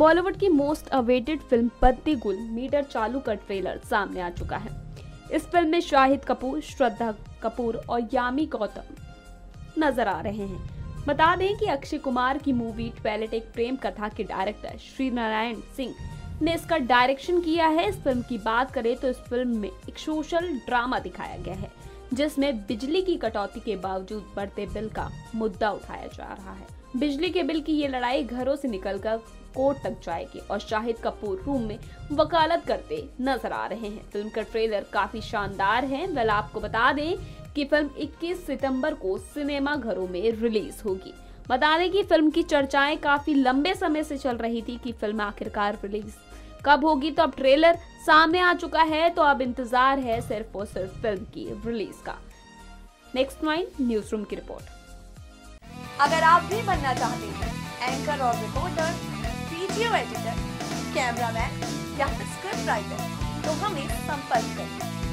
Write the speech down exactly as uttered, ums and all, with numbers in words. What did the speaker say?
बॉलीवुड की most awaited film बत्ती गुल मीटर चालू का ट्रेलर सामने आ चुका है। इस फिल्म में शाहिद कपूर, श्रद्धा कपूर और यामी गौतम नजर आ रहे हैं। बता दें कि अक्षय कुमार की मूवी पैलेट एक प्रेम कथा के डायरेक्टर श्री नारायण सिंह ने इसका डायरेक्शन किया है। इस फिल्म की बात करें तो इस फिल्म में एक सोशल ड्रामा दिखाया गया है, जिसमें बिजली की कटौती के बावजूद बढ़ते बिल का मुद्दा उठाया जा रहा है। बिजली के बिल की ये लड़ाई घरों से निकलकर कोर्ट तक जाएगी और शाहिद कपूर रूम में वकालत करते नजर आ रहे हैं। फिल्म का ट्रेलर काफी शानदार है। वेल, आपको बता दें कि फिल्म इक्कीस सितंबर को सिनेमा घरों में रिलीज होगी। बता दें कि फिल्म की चर्चाएं काफी लंबे समय से चल रही थी कि फिल्म आखिरकार रिलीज कब होगी, तो अब ट्रेलर सामने आ चुका है, तो अब इंतजार है सिर्फ और सिर्फ फिल्म की रिलीज का। नेक्स्ट नाइन न्यूज रूम की रिपोर्ट। अगर आप भी बनना चाहते हैं एंकर और रिपोर्टर, वीडियो एडिटर, कैमरामैन या स्क्रिप्ट राइटर, तो हमें संपर्क करें।